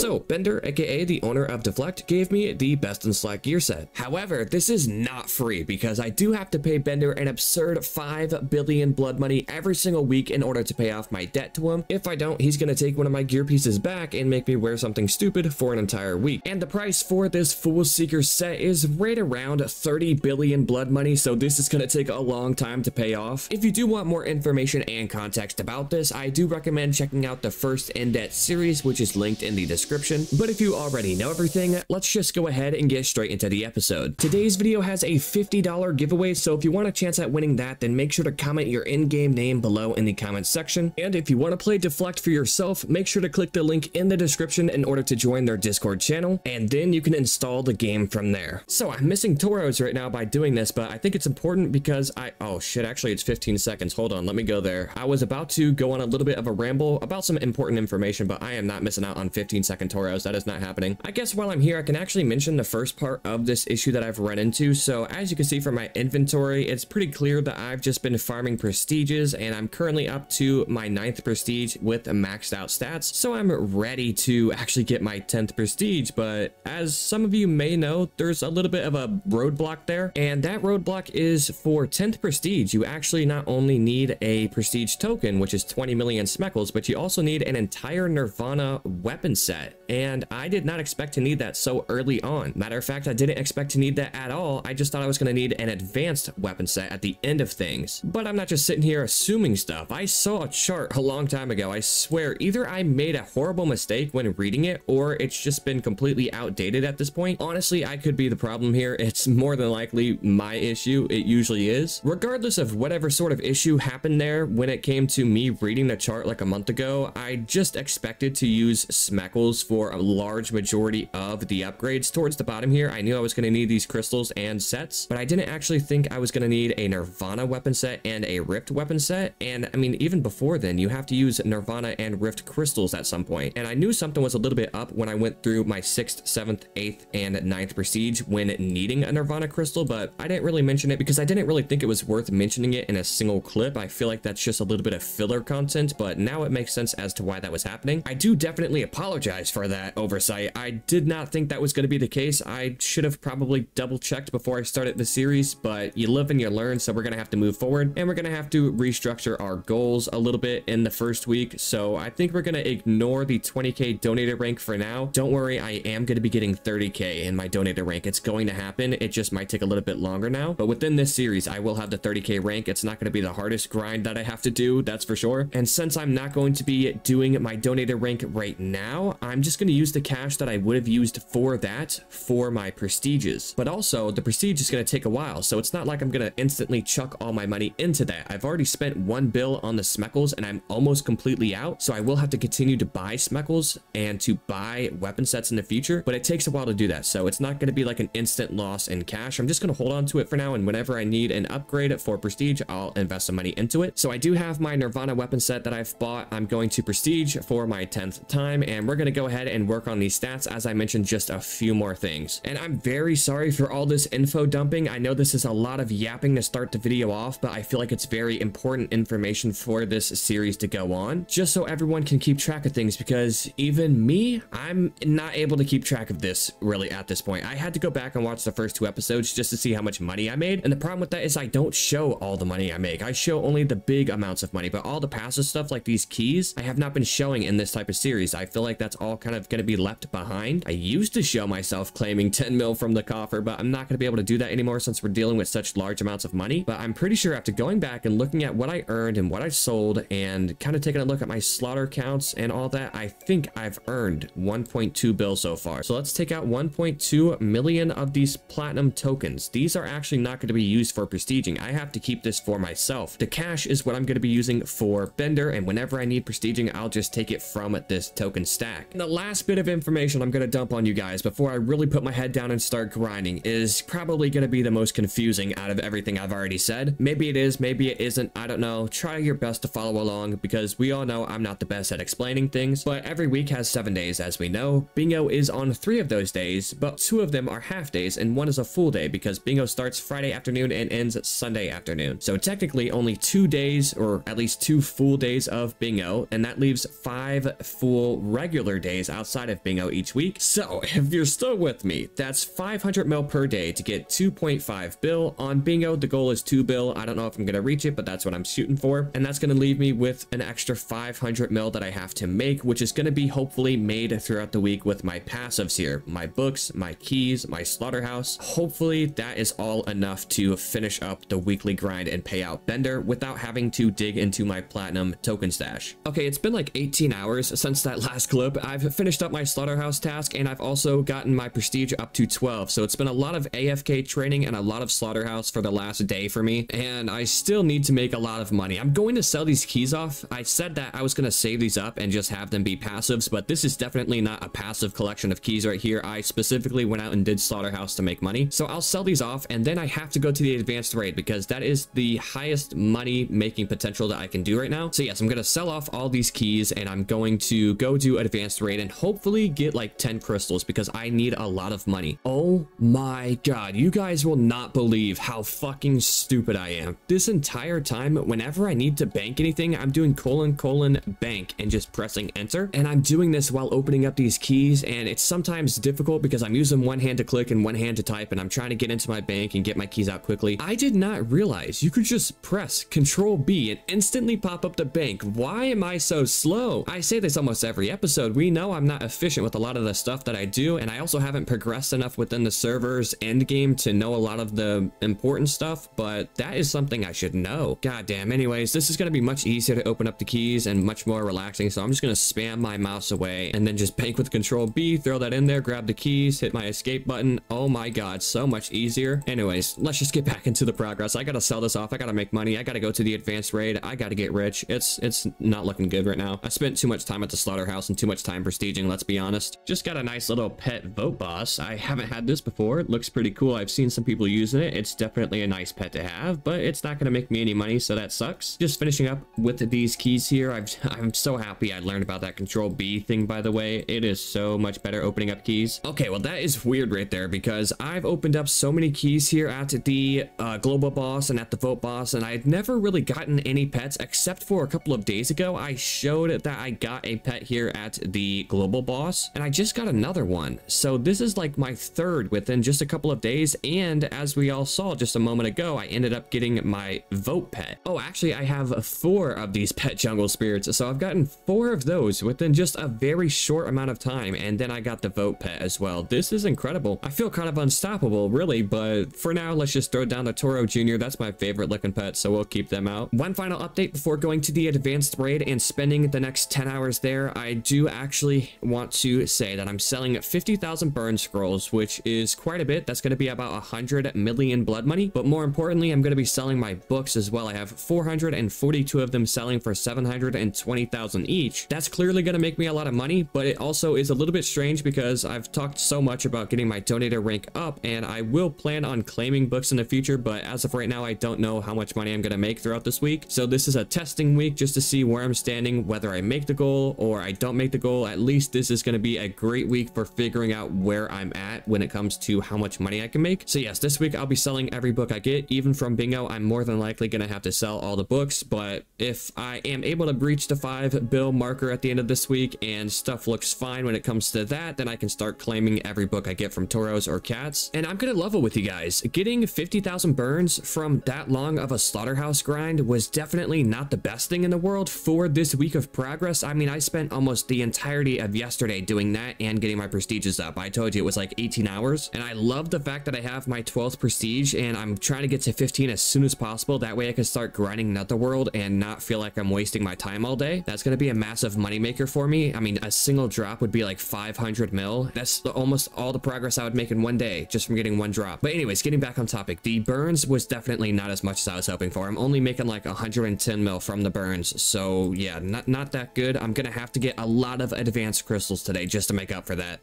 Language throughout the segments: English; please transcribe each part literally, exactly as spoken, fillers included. So, Bender, aka the owner of Deflect, gave me the Best in Slack gear set. However, this is not free because I do have to pay Bender an absurd five billion blood money every single week in order to pay off my debt to him. If I don't, he's gonna take one of my gear pieces back and make me wear something stupid for an entire week. And the price for this Fool Seeker set is right around thirty billion blood money, so this is gonna take a long time to pay off. If you do want more information and context about this, I do recommend checking out the first In Debt series, which is linked in the description. But if you already know everything, let's just go ahead and get straight into the episode. Today's video has a fifty dollar giveaway, so if you want a chance at winning that, then make sure to comment your in-game name below in the comments section. And if you want to play Deflect for yourself, make sure to click the link in the description in order to join their Discord channel, and then you can install the game from there. So I'm missing Toros right now by doing this, but I think it's important because I... Oh shit, actually it's fifteen seconds. Hold on, let me go there. I was about to go on a little bit of a ramble about some important information, but I am not missing out on fifteen second Toros. That is not happening. I guess while I'm here, I can actually mention the first part of this issue that I've run into. So as you can see from my inventory, it's pretty clear that I've just been farming prestiges, and I'm currently up to my ninth prestige with maxed out stats. So I'm ready to actually get my tenth prestige, but as some of you may know, there's a little bit of a roadblock there, and that roadblock is for tenth prestige. You actually not only need a prestige token, which is twenty million Smeckles, but you also need an entire Nirvana weapon set, and I did not expect to need that so early on. Matter of fact, I didn't expect to need that at all. I just thought I was going to need an advanced weapon set at the end of things, but I'm not just sitting here assuming stuff. I saw a chart a long time ago. I swear, either I made a horrible mistake when reading it, or it's just been completely outdated at this point. Honestly, I could be the problem here. It's more than likely my issue. It usually is. Regardless of whatever sort of issue happened there when it came to me reading the chart like a month ago, I just expected to use Smeckles for a large majority of the upgrades towards the bottom here. I knew I was going to need these crystals and sets, but I didn't actually think I was going to need a Nirvana weapon set and a Rift weapon set. And I mean, even before then, you have to use Nirvana and Rift crystals at some point. And I knew something was a little bit up when I went through my sixth, seventh, eighth, and ninth prestige when needing a Nirvana crystal, but I didn't really mention it because I didn't really think it was worth mentioning it in a single clip. I feel like that's just a little bit of filler content, but now it makes sense as to why that was happening. I do definitely apologize for that oversight. I did not think that was going to be the case. I should have probably double checked before I started the series, but you live and you learn, so we're going to have to move forward, and we're going to have to restructure our goals a little bit in the first week. So I think we're going to ignore the twenty K Donator rank for now. Don't worry, I am going to be getting thirty K in my Donator rank. It's going to happen. It just might take a little bit longer now, but within this series, I will have the thirty K rank. It's not going to be the hardest grind that I have to do, that's for sure. And since I'm not going to be doing my Donator rank right now, I'm just going to use the cash that I would have used for that for my prestiges. But also, the prestige is going to take a while, so it's not like I'm going to instantly chuck all my money into that. I've already spent one bill on the Smeckles, and I'm almost completely out, so I will have to continue to buy Smeckles and to buy weapon sets in the future, but it takes a while to do that, so it's not going to be like an instant loss in cash. I'm just going to hold on to it for now, and whenever I need an upgrade for prestige, I'll invest some money into it. So I do have my Nirvana weapon set that I've bought. I'm going to prestige for my tenth time, and we're going to go ahead and work on these stats, as I mentioned, just a few more things. And I'm very sorry for all this info dumping. I know this is a lot of yapping to start the video off, but I feel like it's very important information for this series to go on, just so everyone can keep track of things, because even me, I'm not able to keep track of this really at this point. I had to go back and watch the first two episodes just to see how much money I made, and the problem with that is I don't show all the money I make. I show only the big amounts of money, but all the passive stuff like these keys I have not been showing in this type of series. I feel like that's all kind of going to be left behind. I used to show myself claiming ten mil from the coffer, but I'm not going to be able to do that anymore since we're dealing with such large amounts of money. But I'm pretty sure after going back and looking at what I earned and what I sold and kind of taking a look at my slaughter counts and all that, I think I've earned one point two bill so far. So let's take out one point two million of these platinum tokens. These are actually not going to be used for prestiging. I have to keep this for myself. The cash is what I'm going to be using for Bender, and whenever I need prestiging, I'll just take it from this token stack. And the last bit of information I'm going to dump on you guys before I really put my head down and start grinding is probably going to be the most confusing out of everything I've already said. Maybe it is, maybe it isn't, I don't know. Try your best to follow along, because we all know I'm not the best at explaining things, but every week has seven days, as we know. Bingo is on three of those days, but two of them are half days and one is a full day, because Bingo starts Friday afternoon and ends Sunday afternoon. So technically only two days, or at least two full days of Bingo, and that leaves five full regular days days outside of Bingo each week. So if you're still with me, that's five hundred mil per day to get two point five bill. On Bingo, the goal is two bill. I don't know if I'm going to reach it, but that's what I'm shooting for. And that's going to leave me with an extra five hundred mil that I have to make, which is going to be hopefully made throughout the week with my passives here. My books, my keys, my slaughterhouse. Hopefully that is all enough to finish up the weekly grind and pay out Bender without having to dig into my platinum token stash. Okay, it's been like eighteen hours since that last clip. I've finished up my slaughterhouse task, and I've also gotten my prestige up to twelve. So it's been a lot of A F K training and a lot of slaughterhouse for the last day for me, and I still need to make a lot of money. I'm going to sell these keys off. I said that I was going to save these up and just have them be passives, but this is definitely not a passive collection of keys right here. I specifically went out and did slaughterhouse to make money. So I'll sell these off, and then I have to go to the advanced raid because that is the highest money making potential that I can do right now. So yes, I'm going to sell off all these keys, and I'm going to go do advanced raid and hopefully get like ten crystals because I need a lot of money. Oh my god, you guys will not believe how fucking stupid I am. This entire time, whenever I need to bank anything, I'm doing colon colon bank and just pressing enter, and I'm doing this while opening up these keys, and it's sometimes difficult because I'm using one hand to click and one hand to type, and I'm trying to get into my bank and get my keys out quickly. I did not realize you could just press control B and instantly pop up the bank. Why am I so slow? I say this almost every episode. We know I'm not efficient with a lot of the stuff that I do, and I also haven't progressed enough within the server's end game to know a lot of the important stuff, but that is something I should know. God damn. Anyways, this is going to be much easier to open up the keys and much more relaxing, so I'm just going to spam my mouse away and then just bank with control B, throw that in there, grab the keys, hit my escape button. Oh my god, so much easier. Anyways, let's just get back into the progress. I got to sell this off. I got to make money. I got to go to the advanced raid. I got to get rich. It's it's not looking good right now. I spent too much time at the slaughterhouse and too much time prestiging, let's be honest. Just got a nice little pet vote boss. I haven't had this before. It looks pretty cool. I've seen some people using it. It's definitely a nice pet to have, but it's not going to make me any money, so that sucks. Just finishing up with these keys here. I've, I'm so happy I learned about that control B thing, by the way. It is so much better opening up keys. Okay, well, that is weird right there because I've opened up so many keys here at the uh, global boss and at the vote boss, and I've never really gotten any pets except for a couple of days ago. I showed that I got a pet here at the global boss, and I just got another one. So this is like my third within just a couple of days, and as we all saw just a moment ago, I ended up getting my vote pet. Oh, actually, I have four of these pet jungle spirits, so I've gotten four of those within just a very short amount of time, and then I got the vote pet as well. This is incredible. I feel kind of unstoppable, really, but for now, let's just throw down the Toro Junior That's my favorite looking pet, so we'll keep them out. One final update before going to the advanced raid and spending the next ten hours there. I do actually want to say that I'm selling fifty thousand burn scrolls, which is quite a bit. That's going to be about one hundred million blood money, but more importantly, I'm going to be selling my books as well. I have four hundred forty-two of them selling for seven hundred twenty thousand each. That's clearly going to make me a lot of money, but it also is a little bit strange because I've talked so much about getting my Donator rank up, and I will plan on claiming books in the future, but as of right now, I don't know how much money I'm going to make throughout this week. So this is a testing week just to see where I'm standing, whether I make the goal or I don't make the goal. At least this is going to be a great week for figuring out where I'm at when it comes to how much money I can make. So yes, this week I'll be selling every book I get. Even from Bingo, I'm more than likely going to have to sell all the books, but if I am able to breach the five bill marker at the end of this week and stuff looks fine when it comes to that, then I can start claiming every book I get from Toros or Cats, and I'm going to level with you guys. Getting fifty thousand burns from that long of a slaughterhouse grind was definitely not the best thing in the world for this week of progress. I mean, I spent almost the entirety of yesterday doing that and getting my prestiges up. I told you it was like eighteen hours, and I love the fact that I have my twelfth prestige, and I'm trying to get to fifteen as soon as possible. That way I can start grinding Netherworld and not feel like I'm wasting my time all day. That's going to be a massive moneymaker for me. I mean, a single drop would be like five hundred mil. That's the, almost all the progress I would make in one day just from getting one drop. But anyways, getting back on topic, the burns was definitely not as much as I was hoping for. I'm only making like one hundred ten mil from the burns. So yeah, not, not that good. I'm going to have to get a lot of advanced crystals today just to make up for that.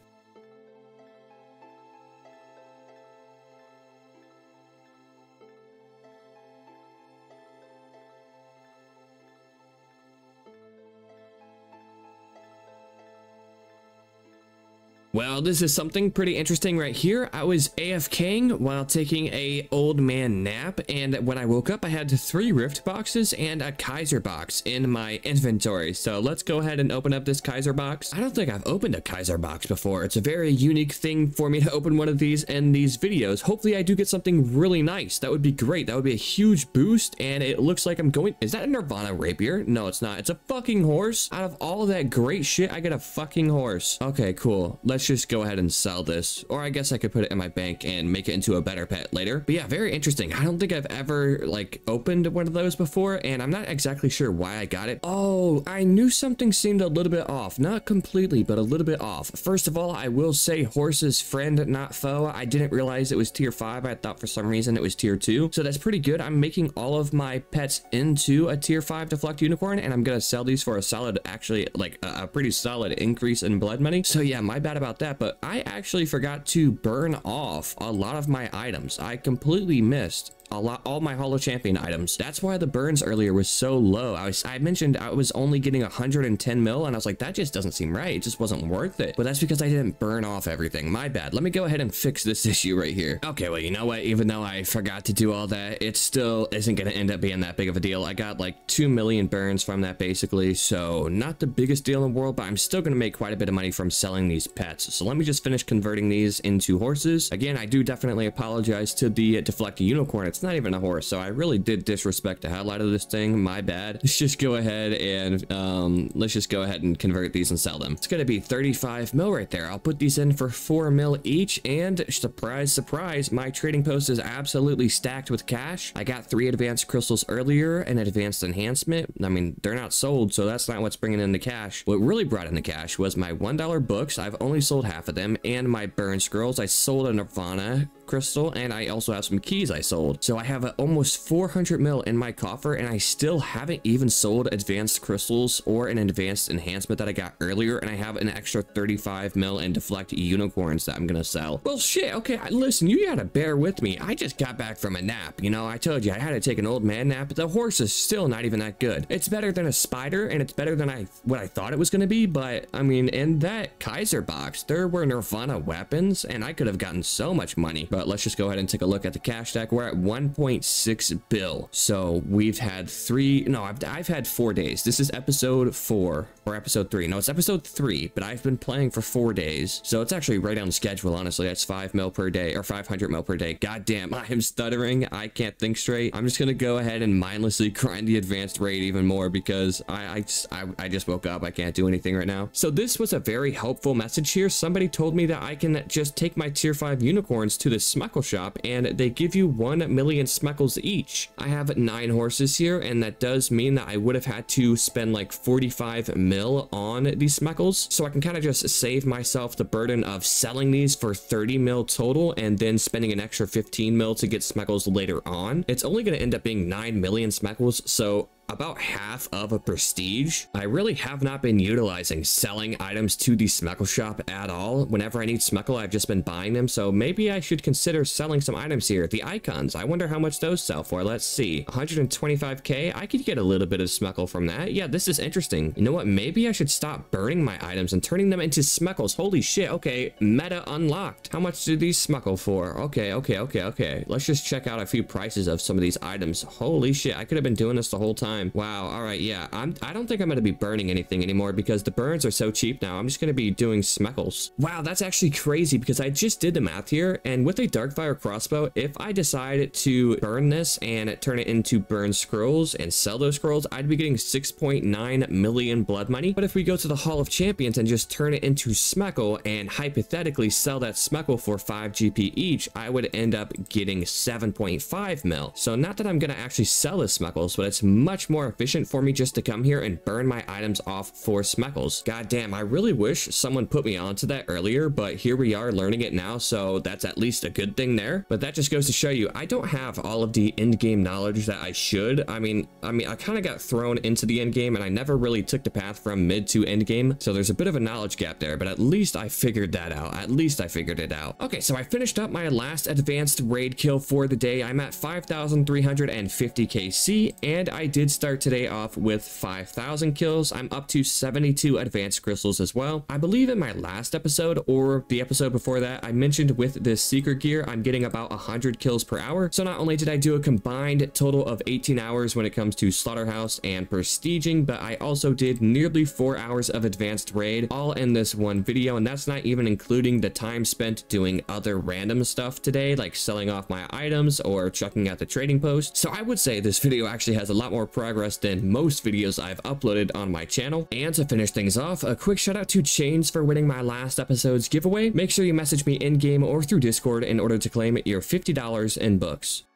Well, this is something pretty interesting right here. I was AFKing while taking a old man nap, and when I woke up, I had three Rift boxes and a Kaiser box in my inventory. So let's go ahead and open up this Kaiser box. I don't think I've opened a Kaiser box before. It's a very unique thing for me to open one of these in these videos. Hopefully I do get something really nice. That would be great. That would be a huge boost, and it looks like I'm going... Is that a Nirvana rapier? No, it's not. It's a fucking horse. Out of all of that great shit, I get a fucking horse. Okay, cool. Let's Let's just go ahead and sell this, or I guess I could put it in my bank and make it into a better pet later. But yeah, very interesting. I don't think I've ever like opened one of those before, and I'm not exactly sure why I got it. Oh, I knew something seemed a little bit off. Not completely, but a little bit off. First of all, I will say horse's friend, not foe. I didn't realize it was tier five. I thought for some reason it was tier two. So that's pretty good. I'm making all of my pets into a tier five Deflect unicorn, and I'm gonna sell these for a solid, actually like a, a pretty solid increase in blood money. So yeah, my bad about that, but I actually forgot to burn off a lot of my items. I completely missed a lot, all my Hollow Champion items. That's why the burns earlier was so low. I was, I mentioned I was only getting one hundred ten mil, and I was like, that just doesn't seem right. It just wasn't worth it. But that's because I didn't burn off everything. My bad. Let me go ahead and fix this issue right here. Okay, well, you know what? Even though I forgot to do all that, it still isn't going to end up being that big of a deal. I got like two million burns from that, basically. So not the biggest deal in the world, but I'm still going to make quite a bit of money from selling these pets. So let me just finish converting these into horses. Again, I do definitely apologize to the Deflect unicorn. It's It's not even a horse, so I really did disrespect the hell out of this thing. My bad. Let's just go ahead and um, let's just go ahead and convert these and sell them. It's gonna be thirty-five mil right there. I'll put these in for four mil each, and surprise, surprise, my trading post is absolutely stacked with cash. I got three advanced crystals earlier, an advanced enhancement. I mean, they're not sold, so that's not what's bringing in the cash. What really brought in the cash was my one dollar books. I've only sold half of them, and my burn scrolls. I sold a Nirvana crystal, and I also have some keys I sold. So I have a, almost four hundred mil in my coffer, and I still haven't even sold advanced crystals or an advanced enhancement that I got earlier, and I have an extra thirty-five mil in Deflect unicorns that I'm gonna sell. Well, shit, okay, listen, you gotta bear with me. I just got back from a nap. You know, I told you I had to take an old man nap. The horse is still not even that good. It's better than a spider, and it's better than I what I thought it was gonna be, but I mean, in that Kaiser box, there were Nirvana weapons, and I could have gotten so much money. But let's just go ahead and take a look at the cash stack. We're at one point six bill. So we've had three. No, I've, I've had four days. This is episode four or episode three. No, it's episode three, but I've been playing for four days. So it's actually right on schedule. Honestly, that's five mil per day or five hundred mil per day. God damn, I am stuttering. I can't think straight. I'm just going to go ahead and mindlessly grind the advanced raid even more because I, I, just, I, I just woke up. I can't do anything right now. So this was a very helpful message here. Somebody told me that I can just take my tier five unicorns to the Smeckles shop, and they give you one million Smeckles each. I have nine horses here, and that does mean that I would have had to spend like forty-five mil on these Smeckles, so I can kind of just save myself the burden of selling these for thirty mil total and then spending an extra fifteen mil to get Smeckles later on. It's only going to end up being nine million Smeckles, so about half of a prestige. I really have not been utilizing selling items to the Smeckle shop at all. Whenever I need Smeckle, I've just been buying them, so maybe I should consider selling some items here. The icons, I wonder how much those sell for. Let's see, one hundred twenty-five K. I could get a little bit of Smeckle from that. Yeah, this is interesting. You know what? Maybe I should stop burning my items and turning them into Smeckles. Holy shit, okay, meta unlocked. How much do these Smeckle for? Okay, okay, okay, okay. Let's just check out a few prices of some of these items. Holy shit, I could have been doing this the whole time. Wow. All right. Yeah. I'm, I don't think I'm going to be burning anything anymore because the burns are so cheap now. I'm just going to be doing Smeckles. Wow. That's actually crazy because I just did the math here. And with a Darkfire crossbow, if I decide to burn this and turn it into burn scrolls and sell those scrolls, I'd be getting six point nine million blood money. But if we go to the Hall of Champions and just turn it into Smeckle and hypothetically sell that Smeckle for five G P each, I would end up getting seven point five mil. So not that I'm going to actually sell the Smeckles, but it's much more efficient for me just to come here and burn my items off for Smeckles. God damn, I really wish someone put me onto that earlier, but here we are learning it now, so that's at least a good thing there. But that just goes to show you, I don't have all of the endgame knowledge that I should. I mean, I mean, I kind of got thrown into the endgame, and I never really took the path from mid to endgame, so there's a bit of a knowledge gap there, but at least I figured that out. At least I figured it out. Okay, so I finished up my last advanced raid kill for the day. I'm at five thousand three hundred fifty K C, and I did start today off with five thousand kills. I'm up to seventy-two advanced crystals as well. I believe in my last episode or the episode before that, I mentioned with this seeker gear, I'm getting about one hundred kills per hour. So not only did I do a combined total of eighteen hours when it comes to slaughterhouse and prestiging, but I also did nearly four hours of advanced raid all in this one video. And that's not even including the time spent doing other random stuff today, like selling off my items or chucking out the trading post. So I would say this video actually has a lot more progress than most videos I've uploaded on my channel. And to finish things off, a quick shout out to Chains for winning my last episode's giveaway. Make sure you message me in game or through Discord in order to claim your fifty dollars in books.